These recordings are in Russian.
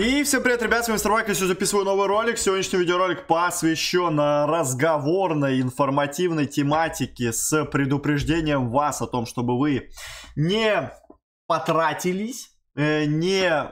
И всем привет, ребят, с вами Старбайк, я сегодня записываю новый ролик. Сегодняшний видеоролик посвящен разговорной информативной тематике с предупреждением вас о том, чтобы вы не потратились, не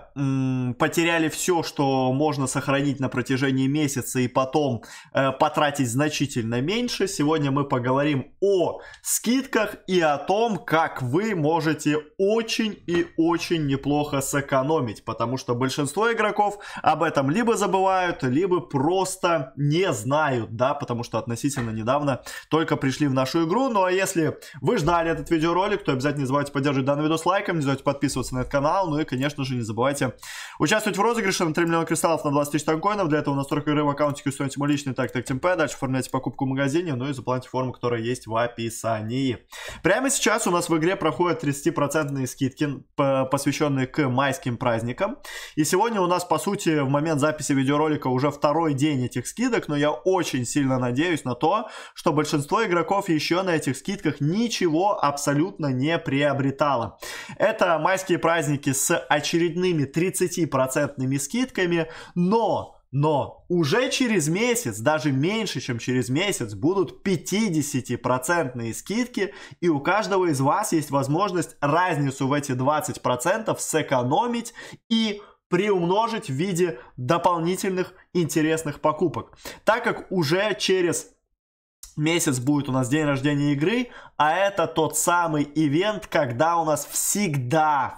потеряли все, что можно сохранить на протяжении месяца и потом потратить значительно меньше. Сегодня мы поговорим о скидках и о том, как вы можете очень и очень неплохо сэкономить, потому что большинство игроков об этом либо забывают, либо просто не знают, да, потому что относительно недавно только пришли в нашу игру. Ну а если вы ждали этот видеоролик, то обязательно не забывайте поддерживать данный видос лайком, не забывайте подписываться на этот канал. Ну и, конечно же, не забывайте участвовать в розыгрыше на 3 миллиона кристаллов на 20 тысяч танкоинов. Для этого у нас только игры в аккаунтике, установите мой личный тактик teamp, дальше оформляйте покупку в магазине, ну и заполняйте форму, которая есть в описании. Прямо сейчас у нас в игре проходят 30% скидки, посвященные к майским праздникам. И сегодня у нас, по сути, в момент записи видеоролика уже второй день этих скидок, но я очень сильно надеюсь на то, что большинство игроков еще на этих скидках ничего абсолютно не приобретало. Это майские праздники с очередными 30% скидками, но уже через месяц, даже меньше, чем через месяц, будут 50% скидки, и у каждого из вас есть возможность разницу в эти 20% сэкономить и приумножить в виде дополнительных интересных покупок, так как уже через месяц будет у нас день рождения игры, а это тот самый ивент, когда у нас всегда,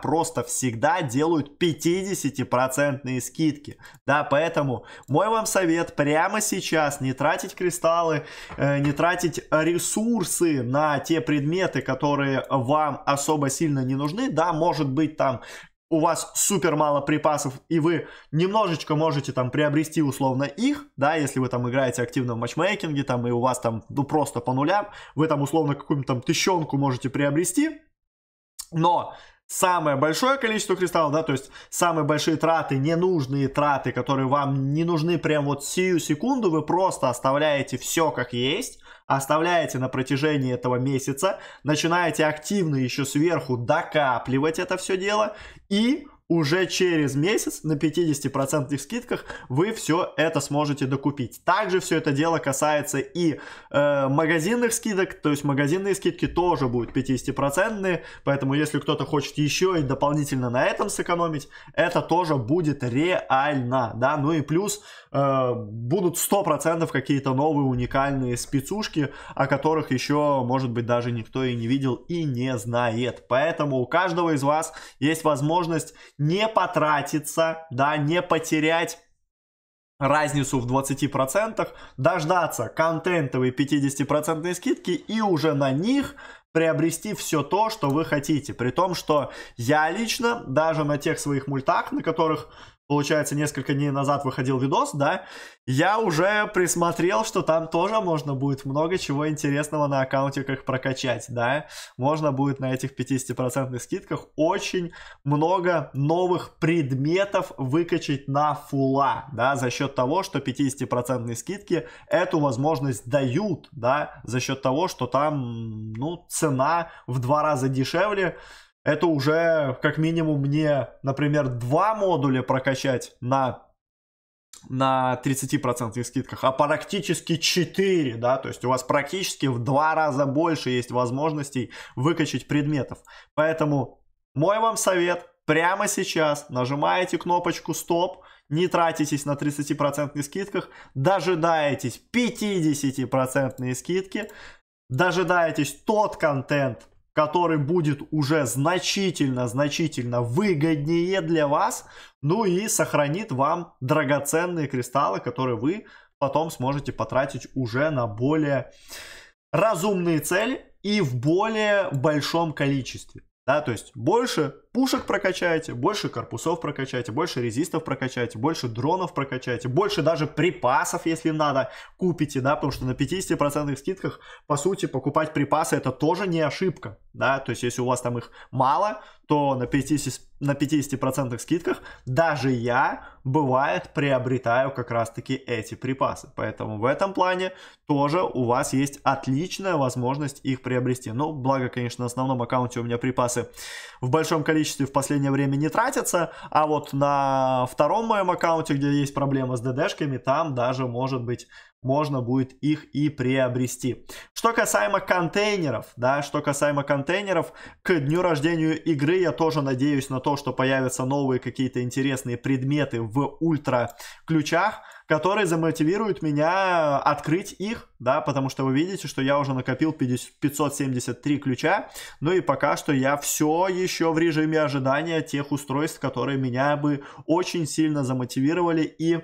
просто всегда делают 50% скидки. Да, поэтому мой вам совет прямо сейчас: не тратить кристаллы, не тратить ресурсы на те предметы, которые вам особо сильно не нужны. Да, может быть, там у вас супер мало припасов, и вы немножечко можете там приобрести условно их, да, если вы там играете активно в матчмейкинге, там, и у вас там, ну, просто по нулям, вы там условно какую-нибудь там тыщенку можете приобрести, но самое большое количество кристаллов, да, то есть самые большие траты, ненужные траты, которые вам не нужны прям вот сию секунду, вы просто оставляете все как есть, оставляете на протяжении этого месяца, начинаете активно еще сверху докапливать это все дело, и уже через месяц на 50% скидках вы все это сможете докупить. Также все это дело касается и магазинных скидок, то есть магазинные скидки тоже будут 50%, поэтому если кто-то хочет еще и дополнительно на этом сэкономить, это тоже будет реально, да, ну и плюс будут 100% какие-то новые уникальные спецушки, о которых еще, может быть, даже никто и не видел и не знает, поэтому у каждого из вас есть возможность не потратиться, да, не потерять разницу в 20%, дождаться контентовой 50% скидки и уже на них приобрести все то, что вы хотите. При том, что я лично даже на тех своих мультах, на которых, получается, несколько дней назад выходил видос, да, я уже присмотрел, что там тоже можно будет много чего интересного на аккаунтиках прокачать, да. Можно будет на этих 50% скидках очень много новых предметов выкачать на фула, да, за счет того, что 50% скидки эту возможность дают, да, за счет того, что там, ну, цена в 2 раза дешевле. Это уже как минимум мне, например, 2 модуля прокачать на 30% скидках, а практически 4, да, то есть у вас практически в 2 раза больше есть возможностей выкачать предметов. Поэтому мой вам совет: прямо сейчас нажимаете кнопочку «Стоп», не тратитесь на 30% скидках, дожидаетесь 50% скидки, дожидаетесь тот контент, который будет уже значительно выгоднее для вас, ну и сохранит вам драгоценные кристаллы, которые вы потом сможете потратить уже на более разумные цели и в более большом количестве. Да, то есть больше пушек прокачаете, больше корпусов прокачаете, больше резистов прокачаете, больше дронов прокачаете, больше даже припасов, если надо, купите, да, потому что на 50% скидках, по сути, покупать припасы — это тоже не ошибка, да, то есть если у вас там их мало, то на 50% скидках даже я, бывает, приобретаю как раз-таки эти припасы, поэтому в этом плане тоже у вас есть отличная возможность их приобрести. Ну, благо, конечно, на основном аккаунте у меня припасы в большом количестве количестве в последнее время не тратится, а вот на втором моем аккаунте, где есть проблема с ДДшками, там даже, может быть, можно будет их и приобрести. Что касаемо контейнеров, да, к дню рождения игры я тоже надеюсь на то, что появятся новые какие-то интересные предметы в ультра ключах, которые замотивируют меня открыть их, да, потому что вы видите, что я уже накопил 573 ключа, ну и пока что я все еще в режиме ожидания тех устройств, которые меня бы очень сильно замотивировали и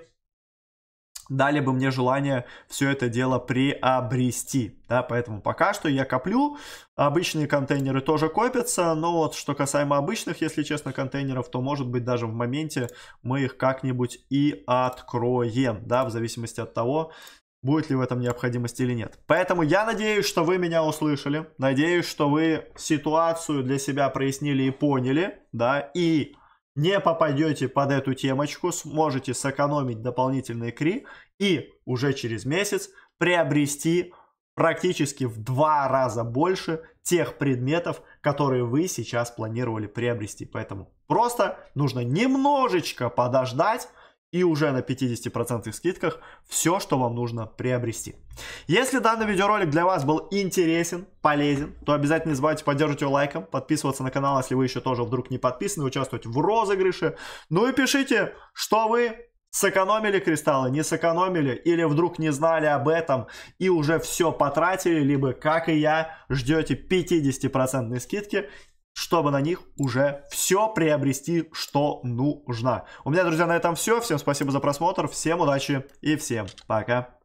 дали бы мне желание все это дело приобрести, да, поэтому пока что я коплю, обычные контейнеры тоже копятся, но вот что касаемо обычных, если честно, контейнеров, то может быть даже в моменте мы их как-нибудь и откроем, да, в зависимости от того, будет ли в этом необходимость или нет. Поэтому я надеюсь, что вы меня услышали, надеюсь, что вы ситуацию для себя прояснили и поняли, да, и не попадете под эту темочку, сможете сэкономить дополнительные кри и уже через месяц приобрести практически в 2 раза больше тех предметов, которые вы сейчас планировали приобрести. Поэтому просто нужно немножечко подождать, и уже на 50% скидках все, что вам нужно приобрести. Если данный видеоролик для вас был интересен, полезен, то обязательно не забывайте поддерживать его лайком, подписываться на канал, если вы еще тоже вдруг не подписаны, участвовать в розыгрыше. Ну и пишите, что вы сэкономили кристаллы, не сэкономили, или вдруг не знали об этом и уже все потратили, либо, как и я, ждете 50% скидки, чтобы на них уже все приобрести, что нужно. У меня, друзья, на этом все. Всем спасибо за просмотр, всем удачи и всем пока.